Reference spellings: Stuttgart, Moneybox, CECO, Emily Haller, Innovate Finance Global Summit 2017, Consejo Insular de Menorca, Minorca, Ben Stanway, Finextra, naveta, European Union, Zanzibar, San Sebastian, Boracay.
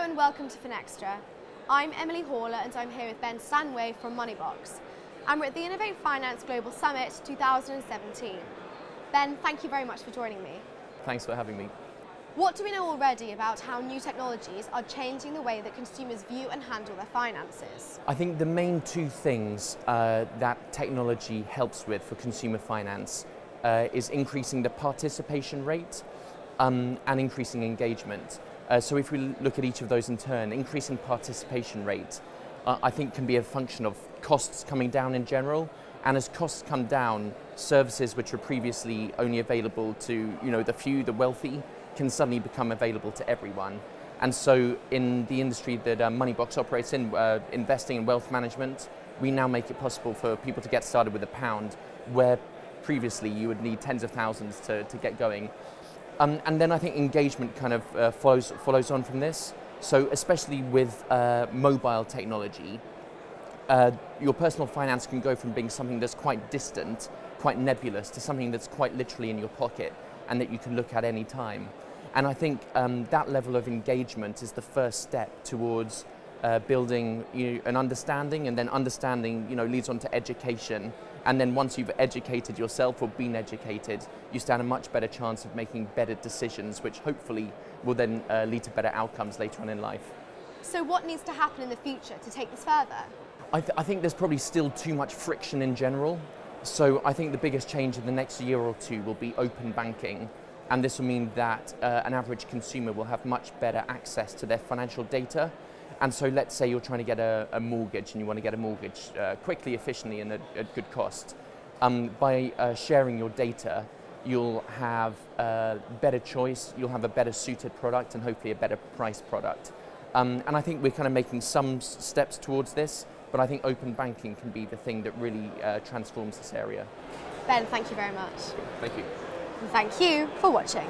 Hello and welcome to Finextra. I'm Emily Haller and I'm here with Ben Stanway from Moneybox. And we're at the Innovate Finance Global Summit 2017. Ben, thank you very much for joining me. Thanks for having me. What do we know already about how new technologies are changing the way that consumers view and handle their finances? I think the main two things that technology helps with for consumer finance is increasing the participation rate and increasing engagement. So if we look at each of those in turn, increasing participation rate I think can be a function of costs coming down in general, and as costs come down, services which were previously only available to the few, the wealthy, can suddenly become available to everyone. And so in the industry that Moneybox operates in, investing in wealth management, we now make it possible for people to get started with £1, where previously you would need tens of thousands to get going. And then I think engagement kind of follows on from this. So especially with mobile technology, your personal finance can go from being something that's quite distant, quite nebulous, to something that's quite literally in your pocket and that you can look at any time. And I think that level of engagement is the first step towards building an understanding, and then understanding leads on to education. And then once you've educated yourself or been educated, you stand a much better chance of making better decisions, which hopefully will then lead to better outcomes later on in life. So what needs to happen in the future to take this further? I think there's probably still too much friction in general. So I think the biggest change in the next year or two will be open banking. And this will mean that an average consumer will have much better access to their financial data. And so let's say you're trying to get a mortgage, and you want to get a mortgage quickly, efficiently, and at good cost. By sharing your data, you'll have a better choice, you'll have a better suited product, and hopefully a better priced product. And I think we're kind of making some steps towards this, but I think open banking can be the thing that really transforms this area. Ben, thank you very much. Thank you. And thank you for watching.